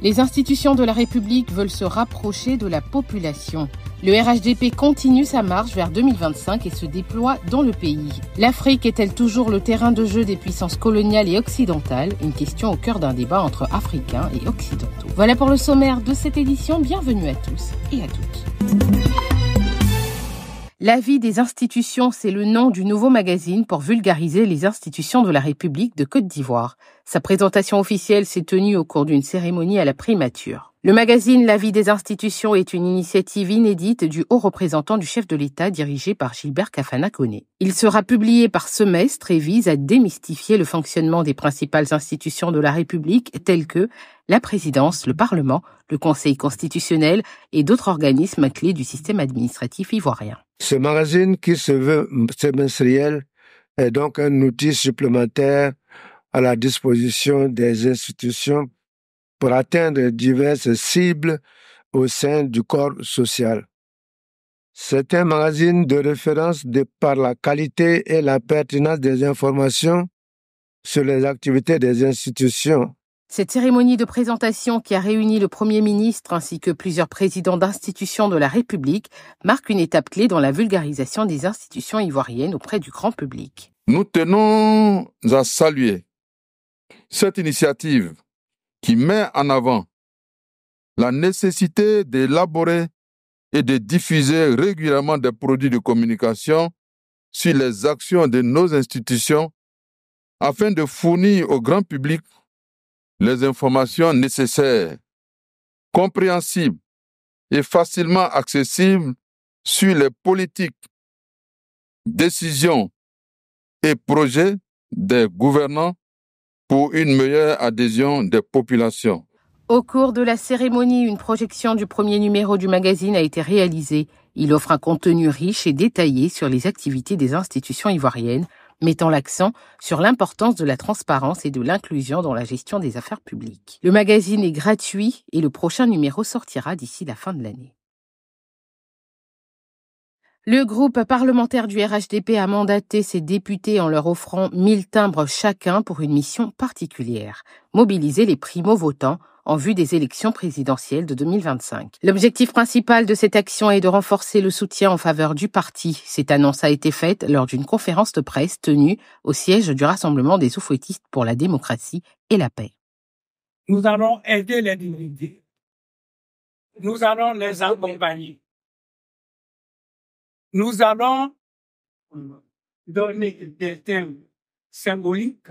Les institutions de la République veulent se rapprocher de la population. Le RHDP continue sa marche vers 2025 et se déploie dans le pays. L'Afrique est-elle toujours le terrain de jeu des puissances coloniales et occidentales? Une question au cœur d'un débat entre Africains et Occidentaux. Voilà pour le sommaire de cette édition. Bienvenue à tous et à toutes. La vie des institutions, c'est le nom du nouveau magazine pour vulgariser les institutions de la République de Côte d'Ivoire. Sa présentation officielle s'est tenue au cours d'une cérémonie à la primature. Le magazine La vie des institutions est une initiative inédite du haut représentant du chef de l'État dirigé par Gilbert Kafanakone. Il sera publié par semestre et vise à démystifier le fonctionnement des principales institutions de la République telles que la présidence, le Parlement, le Conseil constitutionnel et d'autres organismes clés du système administratif ivoirien. Ce magazine qui se veut semestriel est donc un outil supplémentaire à la disposition des institutions pour atteindre diverses cibles au sein du corps social. C'est un magazine de référence par la qualité et la pertinence des informations sur les activités des institutions. Cette cérémonie de présentation qui a réuni le Premier ministre ainsi que plusieurs présidents d'institutions de la République marque une étape clé dans la vulgarisation des institutions ivoiriennes auprès du grand public. Nous tenons à saluer cette initiative qui met en avant la nécessité d'élaborer et de diffuser régulièrement des produits de communication sur les actions de nos institutions afin de fournir au grand public les informations nécessaires, compréhensibles et facilement accessibles sur les politiques, décisions et projets des gouvernants pour une meilleure adhésion des populations. Au cours de la cérémonie, une projection du premier numéro du magazine a été réalisée. Il offre un contenu riche et détaillé sur les activités des institutions ivoiriennes, mettant l'accent sur l'importance de la transparence et de l'inclusion dans la gestion des affaires publiques. Le magazine est gratuit et le prochain numéro sortira d'ici la fin de l'année. Le groupe parlementaire du RHDP a mandaté ses députés en leur offrant 1000 timbres chacun pour une mission particulière, mobiliser les primo-votants en vue des élections présidentielles de 2025. L'objectif principal de cette action est de renforcer le soutien en faveur du parti. Cette annonce a été faite lors d'une conférence de presse tenue au siège du Rassemblement des Oufouettistes pour la démocratie et la paix. Nous allons aider les députés. Nous allons les accompagner. Nous allons donner des thèmes symboliques,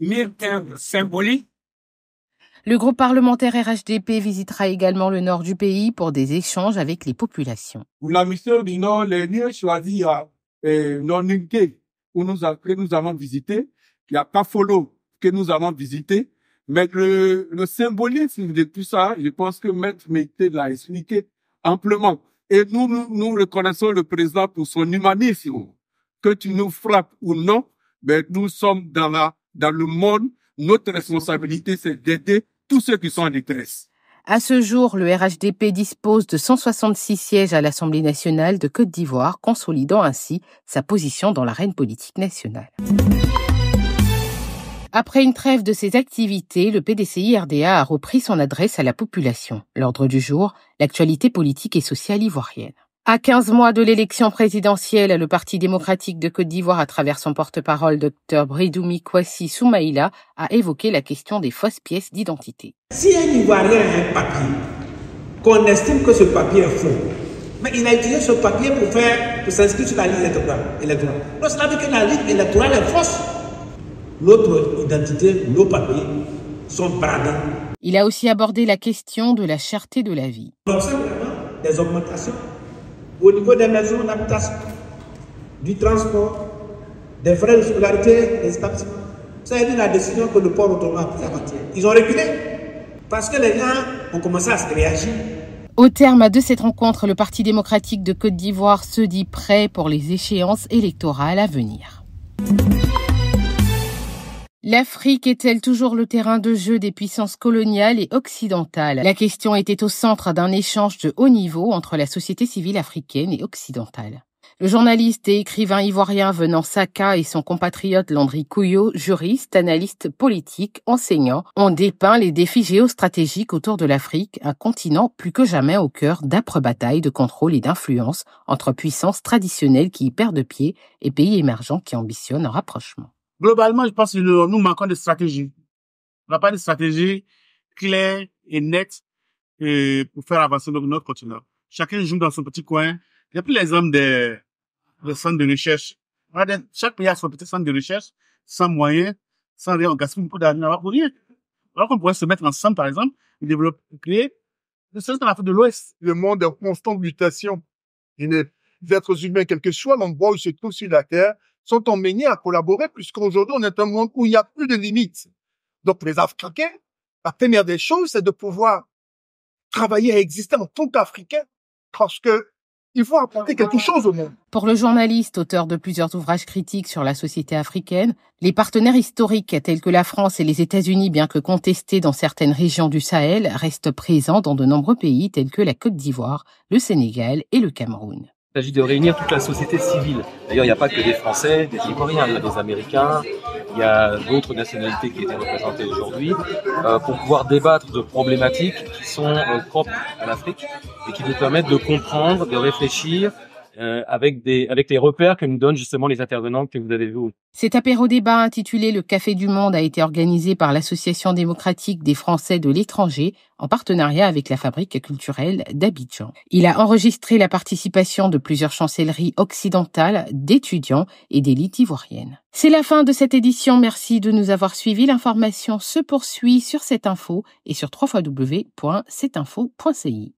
1000 thèmes symboliques. Le groupe parlementaire RHDP visitera également le nord du pays pour des échanges avec les populations. Pour la mission du Nord, les lieux choisis à Nonninke, où nous avons visité, il y a Kafolo que nous avons visité, mais le symbolisme de tout ça, je pense que Maître Mété l'a expliqué amplement. Et nous reconnaissons le président pour son humanisme. Que tu nous frappes ou non, mais nous sommes dans le monde. Notre responsabilité, c'est d'aider tous ceux qui sont en détresse. À ce jour, le RHDP dispose de 166 sièges à l'Assemblée nationale de Côte d'Ivoire, consolidant ainsi sa position dans l'arène politique nationale. Après une trêve de ses activités, le PDCI-RDA a repris son adresse à la population. L'ordre du jour, l'actualité politique et sociale ivoirienne. À 15 mois de l'élection présidentielle, le Parti démocratique de Côte d'Ivoire, à travers son porte-parole Dr Bridoumi Kwasi Soumaïla, a évoqué la question des fausses pièces d'identité. Si un Ivoirien a un papier, qu'on estime que ce papier est faux, mais il a utilisé ce papier pour s'inscrire sur la liste électorale. Donc cela veut dire que la liste électorale est fausse. L'autre identité, nos papiers sont bradés. Il a aussi abordé la question de la cherté de la vie. On observe vraiment des augmentations au niveau des maisons d'habitation, du transport, des frais de scolarité, des établissements. Ça a été la décision que le port autonome a prise avant-hier. Ils ont reculé parce que les gens ont commencé à se réagir. Au terme de cette rencontre, le Parti démocratique de Côte d'Ivoire se dit prêt pour les échéances électorales à venir. L'Afrique est-elle toujours le terrain de jeu des puissances coloniales et occidentales? La question était au centre d'un échange de haut niveau entre la société civile africaine et occidentale. Le journaliste et écrivain ivoirien Venance Saka et son compatriote Landry Kouyio, juriste, analyste politique, enseignant, ont dépeint les défis géostratégiques autour de l'Afrique, un continent plus que jamais au cœur d'âpres batailles de contrôle et d'influence entre puissances traditionnelles qui y perdent pied et pays émergents qui ambitionnent un rapprochement. Globalement, je pense que nous manquons de stratégie. On n'a pas de stratégie claire et nette pour faire avancer notre continent. Chacun joue dans son petit coin. Il n'y a plus les hommes des centres de recherche. Chaque pays a son petit centre de recherche, sans moyens, sans rien. On gaspille beaucoup d'argent pour rien. Alors qu'on pourrait se mettre ensemble, par exemple, et développer, créer le centre de l'Afrique de l'Ouest. Le monde est en constante mutation. Et les êtres humains, quel que soit l'endroit où ils se trouvent sur la Terre, sont emmenés à collaborer, puisqu'aujourd'hui, on est un monde où il n'y a plus de limites. Donc, pour les Africains, la première des choses, c'est de pouvoir travailler et exister en tant qu'Africains, parce que il faut apporter quelque chose au monde. Pour le journaliste, auteur de plusieurs ouvrages critiques sur la société africaine, les partenaires historiques tels que la France et les États-Unis, bien que contestés dans certaines régions du Sahel, restent présents dans de nombreux pays tels que la Côte d'Ivoire, le Sénégal et le Cameroun. Il s'agit de réunir toute la société civile. D'ailleurs, il n'y a pas que des Français, des Ivoiriens, il y a des Américains, il y a d'autres nationalités qui étaient représentées aujourd'hui, pour pouvoir débattre de problématiques qui sont propres à l'Afrique et qui nous permettent de comprendre, de réfléchir, avec les repères que nous donnent justement les intervenants que vous avez vus. Cet apéro-débat intitulé « Le café du monde » a été organisé par l'Association démocratique des Français de l'étranger en partenariat avec la Fabrique culturelle d'Abidjan. Il a enregistré la participation de plusieurs chancelleries occidentales, d'étudiants et d'élites ivoiriennes. C'est la fin de cette édition. Merci de nous avoir suivis. L'information se poursuit sur cette info et sur www.cetinfo.ci.